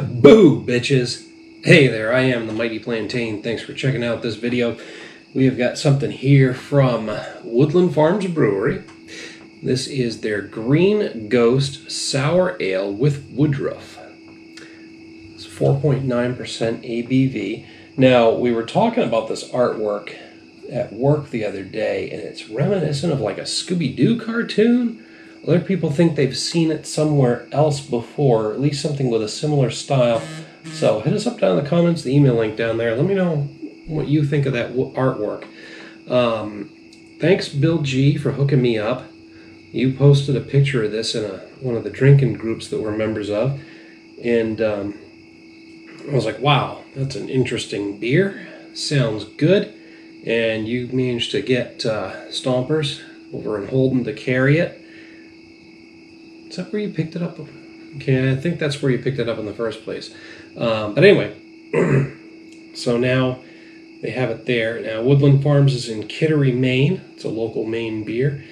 Boom, bitches. Hey there, I am the Mighty Plantain. Thanks for checking out this video. We have got something here from Woodland Farms Brewery. This is their Green Ghost Sour Ale with Woodruff. It's 4.9% ABV. Now, we were talking about this artwork at work the other day, and it's reminiscent of like a Scooby-Doo cartoon. Other people think they've seen it somewhere else before, or at least something with a similar style. So hit us up down in the comments, the email link down there. Let me know what you think of that artwork. Thanks, Bill G., for hooking me up. You posted a picture of this in one of the drinking groups that we're members of. And I was like, wow, that's an interesting beer. Sounds good. And you managed to get Stompers over in Holden to carry it. Is that where you picked it up? Okay, I think that's where you picked it up in the first place. But anyway, so now they have it there. Now, Woodland Farms is in Kittery, Maine. It's a local Maine beer.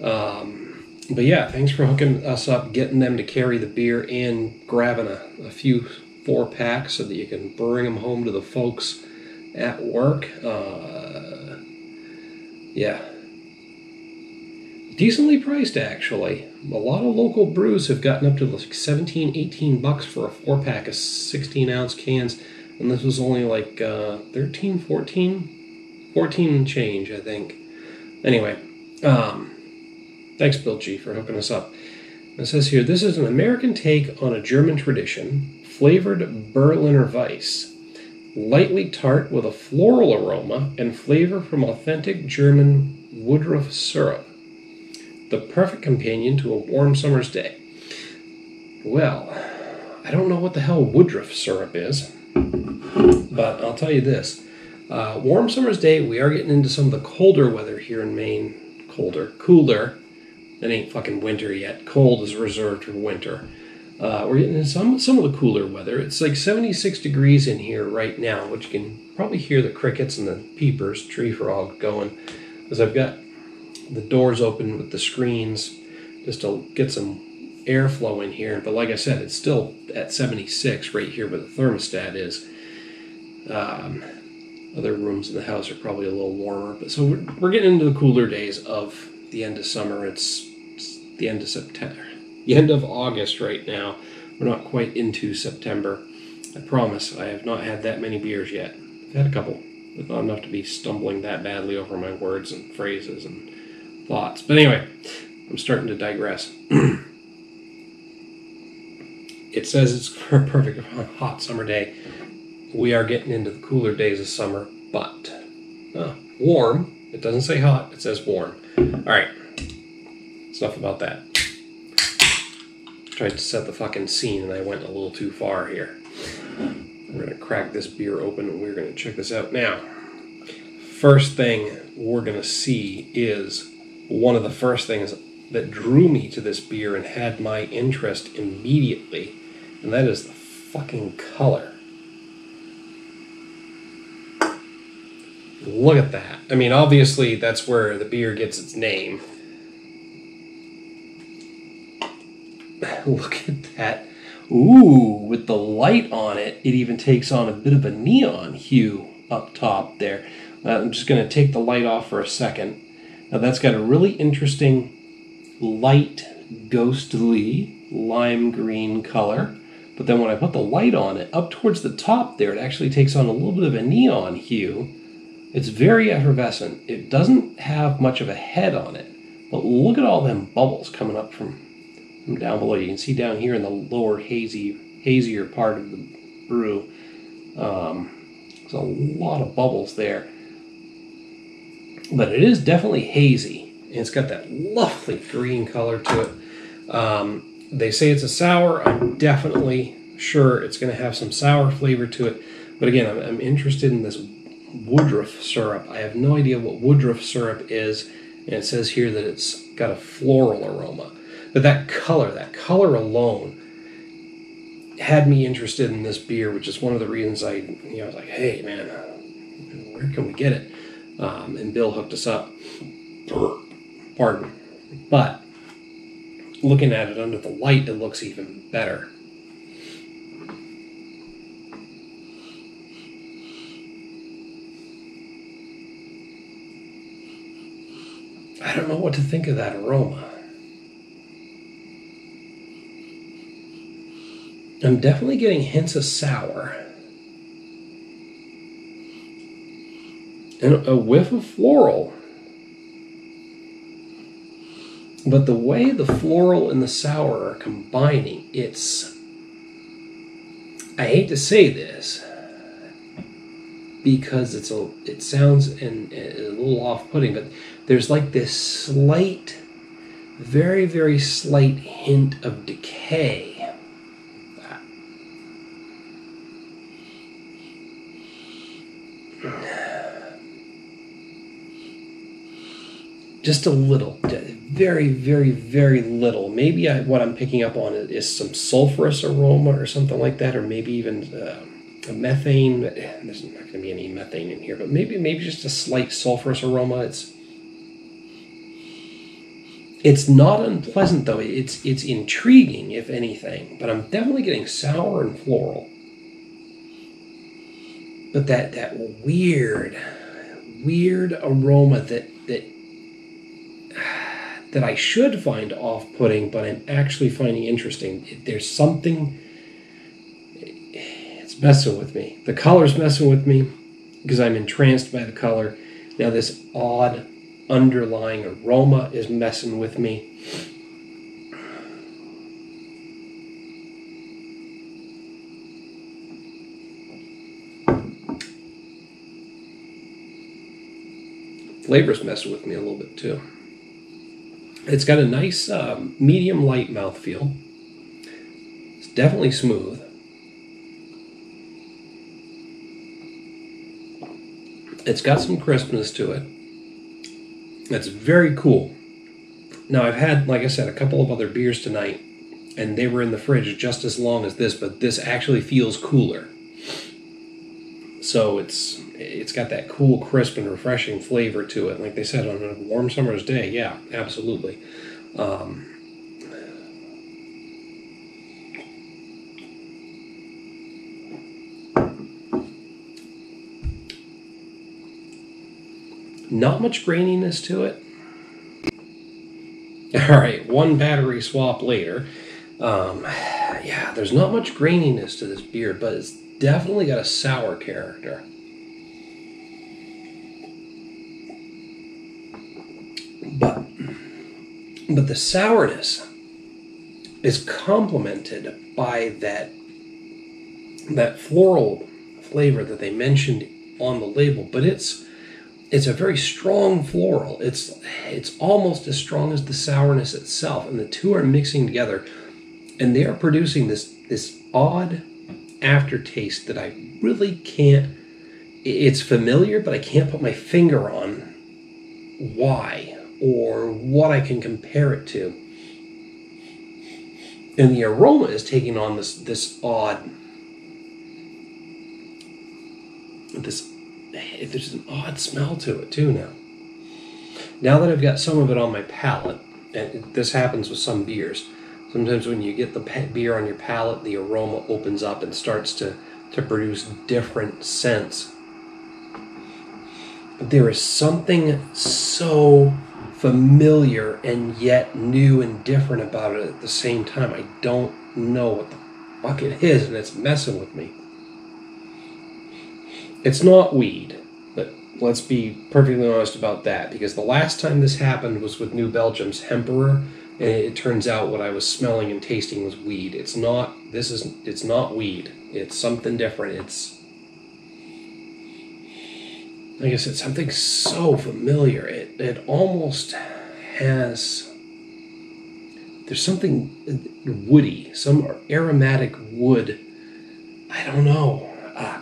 But yeah, thanks for hooking us up, getting them to carry the beer and grabbing a few 4-packs so that you can bring them home to the folks at work. Yeah. Decently priced, actually. A lot of local brews have gotten up to like 17, 18 bucks for a 4-pack of 16-ounce cans, and this was only like 13, 14 and change, I think. Anyway, thanks, Bill G., for hooking us up. It says here, this is an American take on a German tradition, flavored Berliner Weiss, lightly tart with a floral aroma and flavor from authentic German Woodruff syrup. The perfect companion to a warm summer's day. Well, I don't know what the hell Woodruff syrup is, but I'll tell you this. Warm summer's day, we are getting into some of the colder weather here in Maine. Colder, cooler. It ain't fucking winter yet. Cold is reserved for winter. We're getting into some of the cooler weather. It's like 76 degrees in here right now, which you can probably hear the crickets and the peepers, tree frog going, because I've got the doors open with the screens just to get some airflow in here. But like I said, it's still at 76 right here where the thermostat is. Other rooms in the house are probably a little warmer. But so we're getting into the cooler days of the end of summer. It's the end of September, the end of August right now. We're not quite into September. I promise I have not had that many beers yet. I've had a couple, but not enough to be stumbling that badly over my words and phrases and thoughts. But anyway, I'm starting to digress. It says it's a perfect hot summer day. We are getting into the cooler days of summer, but warm. It doesn't say hot, it says warm. All right, it's enough about that. Tried to set the fucking scene and I went a little too far here. We're gonna crack this beer open and we're gonna check this out now. First thing we're gonna see is one of the first things that drew me to this beer and had my interest immediately, and that is the fucking color. Look at that. I mean, obviously that's where the beer gets its name. Look at that. Ooh, with the light on it, it even takes on a bit of a neon hue up top there. I'm just going to take the light off for a second. Now that's got a really interesting light, ghostly, lime green color. But then when I put the light on it, up towards the top there, it actually takes on a little bit of a neon hue. It's very effervescent. It doesn't have much of a head on it. But look at all them bubbles coming up from down below. You can see down here in the lower hazier part of the brew. There's a lot of bubbles there. But it is definitely hazy, and it's got that lovely green color to it. They say it's a sour. I'm definitely sure it's going to have some sour flavor to it. But again, I'm interested in this Woodruff syrup. I have no idea what Woodruff syrup is, and it says here that it's got a floral aroma. But that color alone had me interested in this beer, which is one of the reasons I was like, hey, man, where can we get it? And Bill hooked us up. Pardon. But looking at it under the light, it looks even better. I don't know what to think of that aroma. I'm definitely getting hints of sour. And a whiff of floral. But the way the floral and the sour are combining, it's... I hate to say this, because it's a, it sounds a little off-putting, but there's like this slight, very, very slight hint of decay. Just a little, very, very, very little. Maybe what I'm picking up on is some sulfurous aroma or something like that, or maybe even a methane. There's not going to be any methane in here, but maybe just a slight sulfurous aroma. It's not unpleasant though. It's intriguing if anything, but I'm definitely getting sour and floral. But that weird aroma that I should find off-putting, but I'm actually finding interesting. There's something, it's messing with me. The color's messing with me because I'm entranced by the color. Now this odd underlying aroma is messing with me. Flavor's messing with me a little bit too. It's got a nice medium light mouthfeel. It's definitely smooth. It's got some crispness to it. It's very cool. Now I've had, like I said, a couple of other beers tonight, and they were in the fridge just as long as this, but this actually feels cooler. So it's got that cool, crisp, and refreshing flavor to it. Like they said, on a warm summer's day, yeah, absolutely. Not much graininess to it. All right, one battery swap later. Yeah, there's not much graininess to this beer, but it's definitely got a sour character. But the sourness is complemented by that floral flavor that they mentioned on the label, but it's a very strong floral. It's almost as strong as the sourness itself, and the two are mixing together, and they are producing this odd aftertaste that I really can't, it's familiar, but I can't put my finger on why or what I can compare it to. And the aroma is taking on this odd, there's an odd smell to it too now. Now that I've got some of it on my palate, and this happens with some beers, sometimes when you get the beer on your palate, the aroma opens up and starts to produce different scents. There is something so familiar and yet new and different about it at the same time. I don't know what the fuck it is, and it's messing with me. It's not weed, but let's be perfectly honest about that, because the last time this happened was with New Belgium's Hemperor, and it turns out what I was smelling and tasting was weed. It's not weed. It's something different. Like I said, something so familiar. It almost has, there's something woody, some aromatic wood. I don't know. I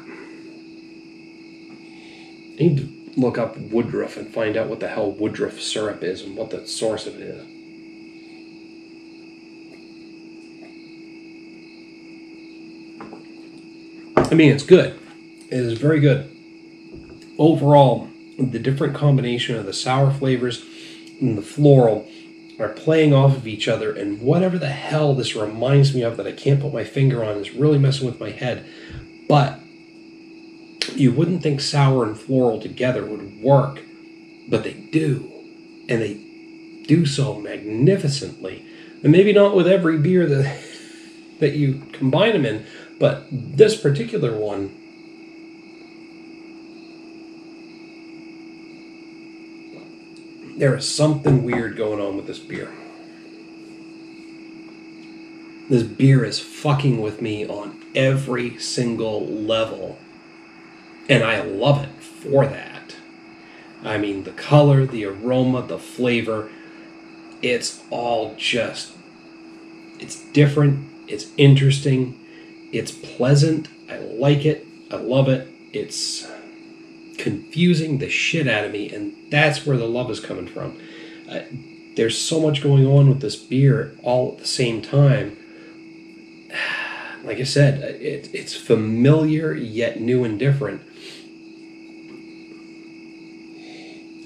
need to look up Woodruff and find out what the hell Woodruff syrup is and what the source of it is. I mean, it's good. It is very good. Overall, the different combination of the sour flavors and the floral are playing off of each other, and whatever the hell this reminds me of that I can't put my finger on is really messing with my head. But you wouldn't think sour and floral together would work, but they do. And they do so magnificently. And maybe not with every beer that you combine them in, but this particular one, there is something weird going on with this beer. This beer is fucking with me on every single level. And I love it for that. I mean, the color, the aroma, the flavor, it's all just, it's different, it's interesting, it's pleasant, I like it, I love it, it's confusing the shit out of me, and that's where the love is coming from. There's so much going on with this beer all at the same time. Like I said, it's familiar yet new and different.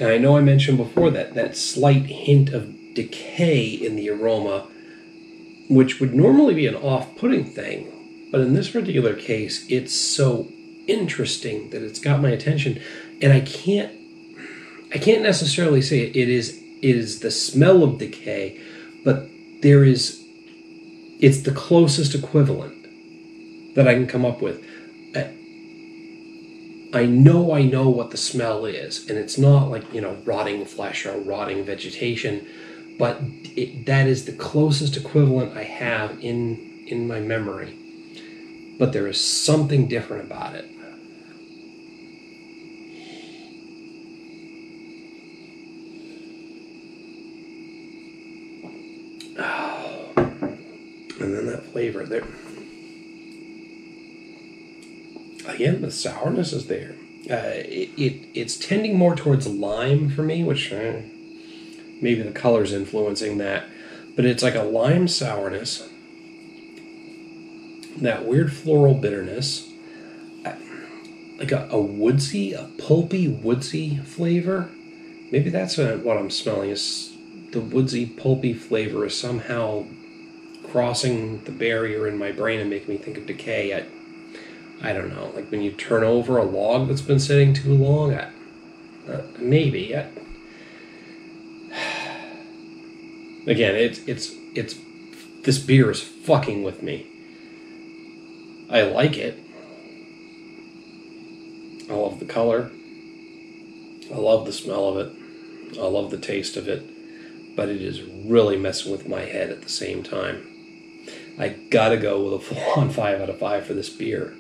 And I know I mentioned before that slight hint of decay in the aroma, which would normally be an off-putting thing, but in this particular case, it's so interesting that it's got my attention, and I can't necessarily say it is the smell of decay, but it's the closest equivalent that I can come up with. I know what the smell is, and it's not like, you know, rotting flesh or rotting vegetation, but that is the closest equivalent I have in my memory. But there is something different about it. Oh, and then that flavor there. Again, the sourness is there. It's tending more towards lime for me, which maybe the color's influencing that. But it's like a lime sourness, that weird floral bitterness, like a woodsy, a pulpy, woodsy flavor. Maybe that's what I'm smelling, is the woodsy, pulpy flavor is somehow crossing the barrier in my brain and making me think of decay. I don't know, like when you turn over a log that's been sitting too long, maybe. Again, it's this beer is fucking with me. I like it. I love the color. I love the smell of it. I love the taste of it. But it is really messing with my head at the same time. I gotta go with a full-on 5 out of 5 for this beer.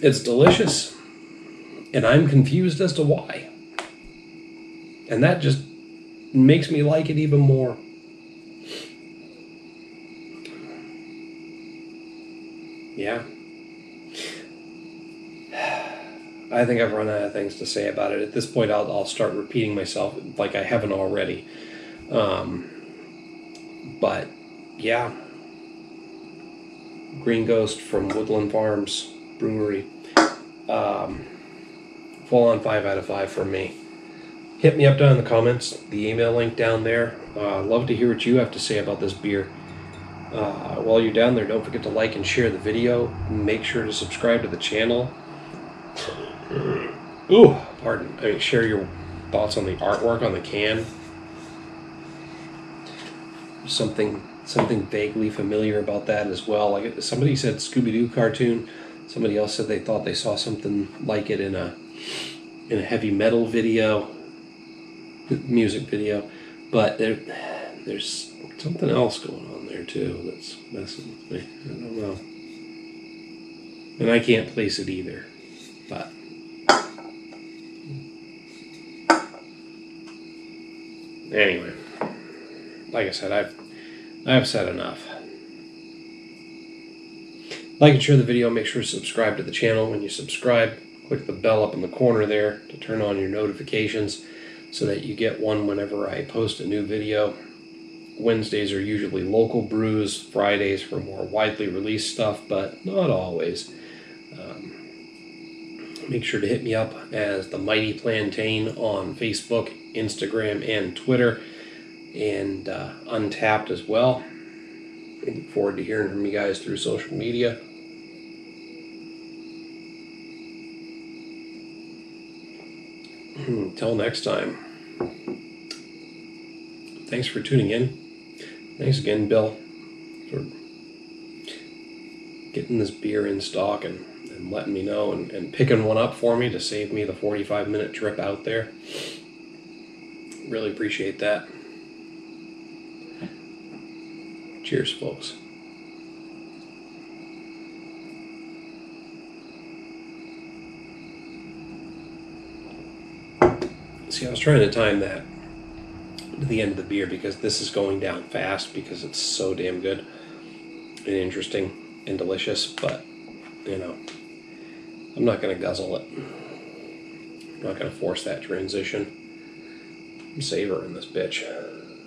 It's delicious, and I'm confused as to why. And that just makes me like it even more. Yeah. I think I've run out of things to say about it. At this point, I'll start repeating myself like I haven't already. But, yeah. Green Ghost from Woodland Farms Brewery. Full on 5 out of 5 for me. Hit me up down in the comments. The email link down there. I'd love to hear what you have to say about this beer. While you're down there, don't forget to like and share the video. Make sure to subscribe to the channel. Ooh, pardon. I mean, share your thoughts on the artwork on the can. Something vaguely familiar about that as well. Like somebody said Scooby-Doo cartoon. Somebody else said they thought they saw something like it in a heavy metal video, music video. But there's something else going on there too that's messing with me. I don't know, and I can't place it either. But anyway, like I said, I've said enough. Like and share the video, make sure to subscribe to the channel. When you subscribe, click the bell up in the corner there to turn on your notifications so that you get one whenever I post a new video. Wednesdays are usually local brews, Fridays for more widely released stuff, but not always. Make sure to hit me up as The Mighty Plantain on Facebook, Instagram, and Twitter, and Untappd as well. I look forward to hearing from you guys through social media. Until next time, thanks for tuning in. Thanks again, Bill, for getting this beer in stock and letting me know and picking one up for me to save me the 45-minute trip out there. Really appreciate that. Cheers, folks. See, I was trying to time that to the end of the beer because this is going down fast because it's so damn good and interesting and delicious, but, you know, I'm not going to guzzle it. I'm not going to force that transition. I'm savoring this bitch.